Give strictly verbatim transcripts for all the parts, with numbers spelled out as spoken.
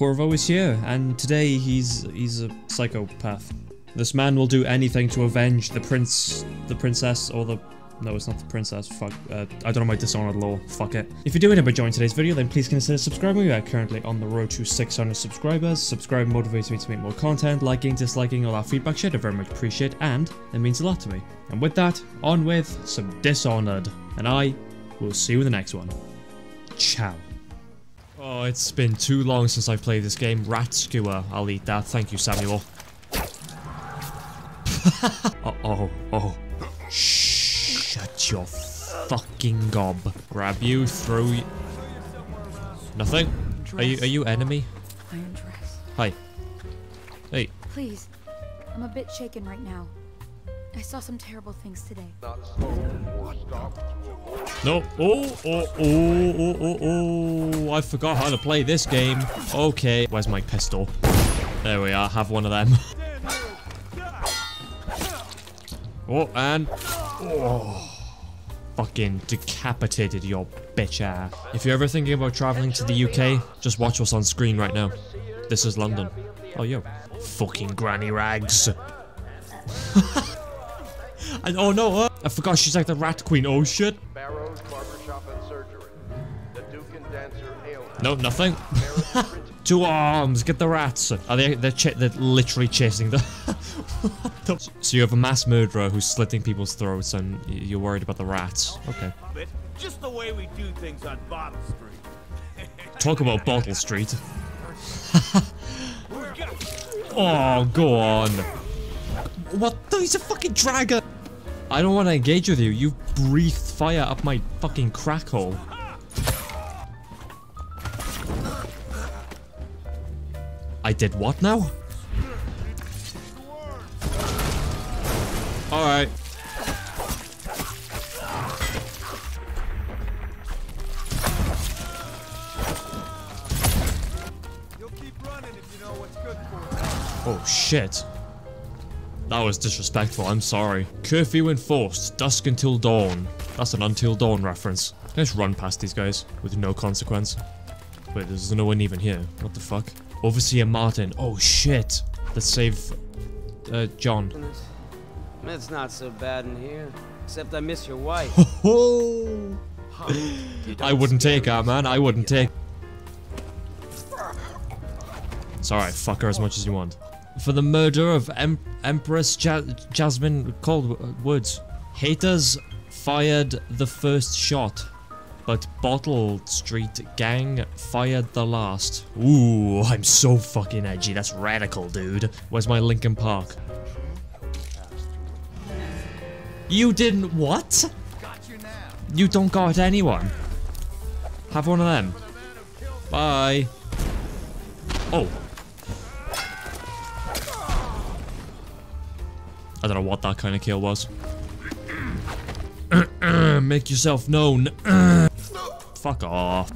Corvo is here, and today he's he's a psychopath. This man will do anything to avenge the prince, the princess, or the... No, it's not the princess, fuck. Uh, I don't know my Dishonored lore, fuck it. If you do end up enjoying today's video, then please consider subscribing. We are currently on the road to six hundred subscribers. Subscribe motivates me to make more content. Liking, disliking, all our feedback shit I very much appreciate, and it means a lot to me. And with that, on with some Dishonored. And I will see you in the next one. Ciao. Oh, it's been too long since I've played this game. Rat skewer. I'll eat that. Thank you, Samuel. uh oh, oh. Shh, shut your fucking gob. Grab you, throw you. Nothing? Are you, are you enemy? I am dressed. Hi. Hey. Please, I'm a bit shaken right now. I saw some terrible things today. No. Oh, oh, oh, oh, oh, oh. I forgot how to play this game. Okay. Where's my pistol? There we are. Have one of them. Oh, and... Oh. Fucking decapitated your bitch ass. If you're ever thinking about traveling to the U K, just watch what's on screen right now. This is London. Oh, yo. Fucking granny rags. And, oh no, uh, I forgot she's like the rat queen. Oh shit. Barrow's barbershop and surgery. The Duke and dancer hail. No, nothing. Two arms, get the rats. Are they? They're ch they're literally chasing the. the so you have a mass murderer who's slitting people's throats, and you're worried about the rats. Okay. Just the way we do things on Bottle Street. Talk about Bottle Street. Oh, go on. What? He's a fucking dragon. I don't want to engage with you. You breathed fire up my fucking crack hole. I did what now? Alright. You'll keep running if you know what's good for you. Oh shit. That was disrespectful, I'm sorry. Curfew enforced, dusk until dawn. That's an Until Dawn reference. Let's run past these guys with no consequence. Wait, there's no one even here. What the fuck? Overseer Martin. Oh shit. Let's save uh, John. It's not so bad in here. Except I miss your wife. Ho ho! I wouldn't take her, man. I wouldn't take. It's alright, fuck her as much as you want. For the murder of em Empress Ja- Jessamine Kaldwin. Haters fired the first shot, but Bottle Street gang fired the last. Ooh, I'm so fucking edgy. That's radical, dude. Where's my Linkin Park? You didn't what? You don't got anyone. Have one of them. Bye. Oh. I don't know what that kind of kill was. Make yourself known. Fuck off.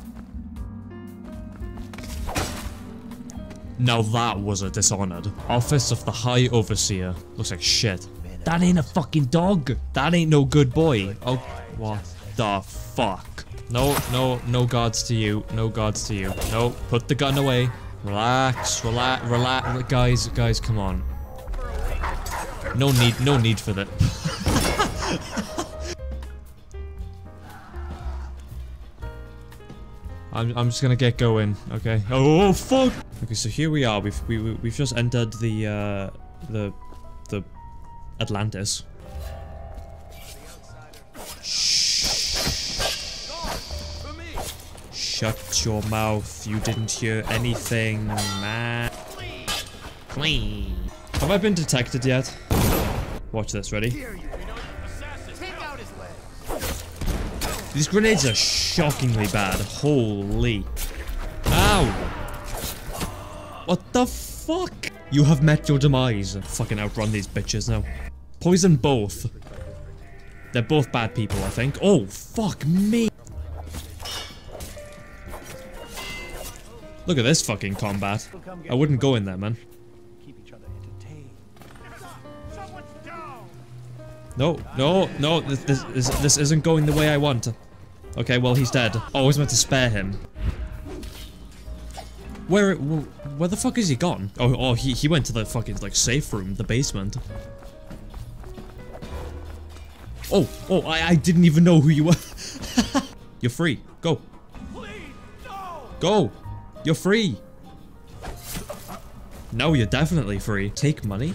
Now that was a Dishonored. Office of the High Overseer. Looks like shit. That ain't a fucking dog. That ain't no good boy. Oh, what the fuck? No, no, no guards to you. No guards to you. No, put the gun away. Relax, relax, relax. Guys, guys, come on. No need, no need for that. I'm, I'm just gonna get going, okay? Oh fuck! Okay, so here we are. We've we, we've just entered the uh, the the Atlantis. Shh. Shut your mouth! You didn't hear anything, man. Clean. Have I been detected yet? Watch this, ready? Take out his legs. These grenades are shockingly bad. Holy. Ow! What the fuck? You have met your demise. Fucking outrun these bitches now. Poison both. They're both bad people, I think. Oh, fuck me. Look at this fucking combat. I wouldn't go in there, man. No, no, no, this, this, this, this isn't going the way I want. Okay, well, he's dead. Oh, I was meant to spare him. Where, where the fuck is he gone? Oh, oh, he, he went to the fucking, like, safe room, the basement. Oh, oh, I, I didn't even know who you were. You're free. Go. Please, no. Go. You're free. No, you're definitely free. Take money.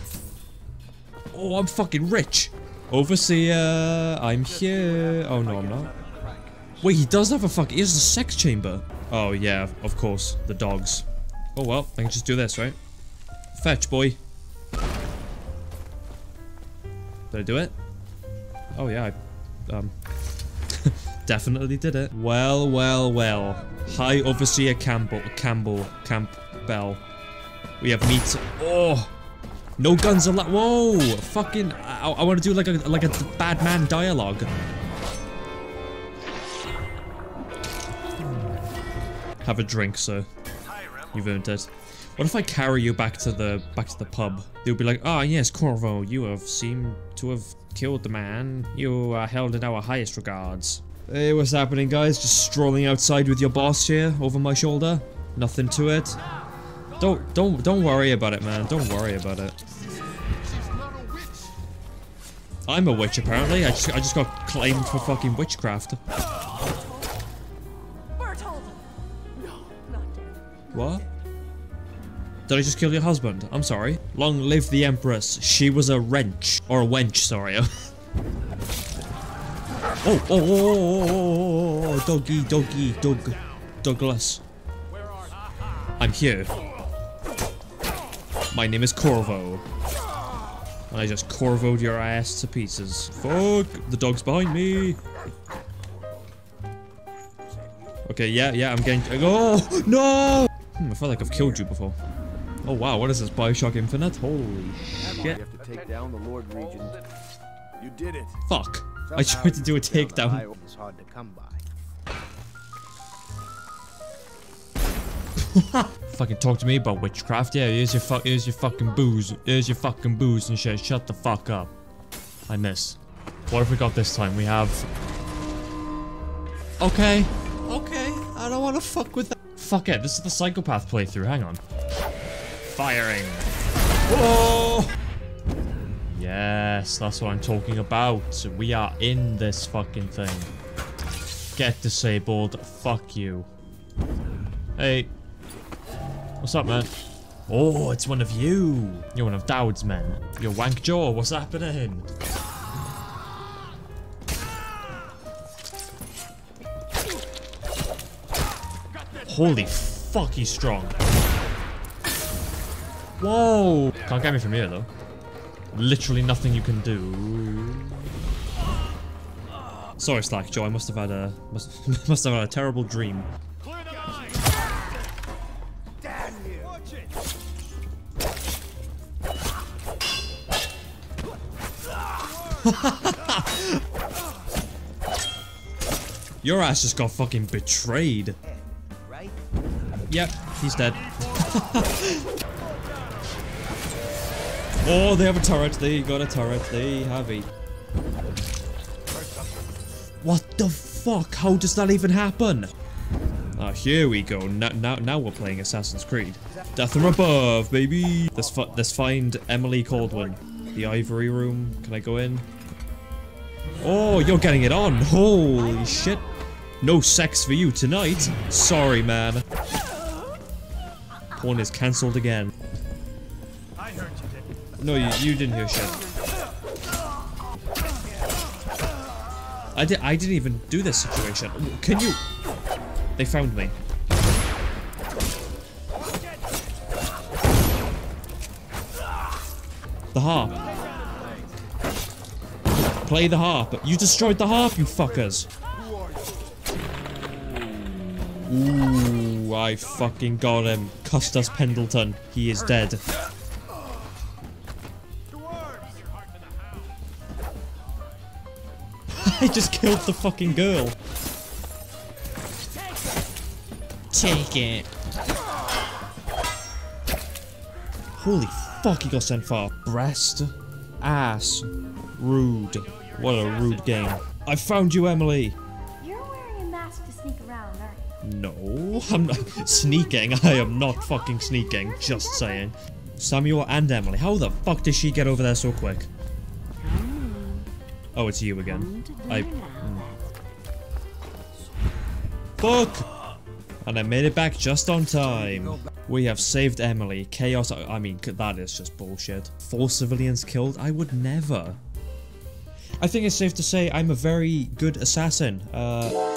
Oh, I'm fucking rich. Overseer, I'm here. Oh, no, I'm not. Wait, he does have a fuck. He has a sex chamber. Oh, yeah, of course. The dogs. Oh, well, I can just do this, right? Fetch, boy. Did I do it? Oh, yeah, I um, definitely did it. Well, well, well. High Overseer Campbell. Campbell. Campbell. We have meat. Oh! No guns allowed. Whoa! Fucking. I, I want to do like a, like a bad man dialogue. Have a drink, sir. You've earned it. What if I carry you back to the back to the pub? They'll be like, "Ah, yes, Corvo, you have seemed to have killed the man. You are held in our highest regards." Hey, what's happening, guys? Just strolling outside with your boss here over my shoulder. Nothing to it. Don't don't don't worry about it, man. Don't worry about it. I'm a witch, apparently. I just I just got claimed for fucking witchcraft. What? Did I just kill your husband? I'm sorry. Long live the Empress. She was a wrench. Or a wench, sorry. oh, oh, oh, oh, oh, oh, oh, doggy, doggy, dog, Douglas. I'm here. My name is Corvo. And I just Corvo'd your ass to pieces. Fuck, the dog's behind me. Okay, yeah, yeah, I'm getting. Oh, no! I feel like I've killed you before. Oh wow, what is this, Bioshock Infinite? Holy shit! You have to take down the Lord Regent. You did it. Fuck! I tried to do a takedown. It's hard to come by. Fucking talk to me about witchcraft. Yeah, here's your fuck. Here's your fucking booze. Here's your fucking booze and shit. Shut the fuck up. I miss. What have we got this time? We have. Okay. Okay. I don't want to fuck with that. Fuck it, this is the psychopath playthrough, hang on. Firing. Whoa! Yes, that's what I'm talking about. We are in this fucking thing. Get disabled, fuck you. Hey. What's up, man? Oh, it's one of you. You're one of Dowd's men. You're Wankjaw, what's happening? Holy fuck, he's strong. Whoa! Can't get me from here, though. Literally nothing you can do. Sorry, Slackjaw. I must have had a must, must have had a terrible dream. Clear the eye. Damn you. Watch it. Your ass just got fucking betrayed. Yep, he's dead. Oh, they have a turret. They got a turret. They have a... What the fuck? How does that even happen? Ah, oh, here we go. Now, now, now we're playing Assassin's Creed. Death from above, baby. Let's, fi let's find Emily Kaldwin. The ivory room. Can I go in? Oh, you're getting it on. Holy shit. No sex for you tonight. Sorry, man. Porn is cancelled again. I heard you didn't. No, you, you didn't hear shit. I, di I didn't even do this situation. Can you? They found me. The harp. Play the harp. You destroyed the harp, you fuckers. Ooh, I fucking got him. Custis Pendleton. He is dead. I just killed the fucking girl. Take it. Holy fuck, he got sent far. Breast. Ass. Rude. What a rude game. I found you, Emily. No, I'm not sneaking. I am not fucking sneaking. Just saying. Samuel and Emily. How the fuck did she get over there so quick? Oh, it's you again. I... Fuck! And I made it back just on time. We have saved Emily. Chaos... I mean, that is just bullshit. Four civilians killed? I would never. I think it's safe to say I'm a very good assassin. Uh...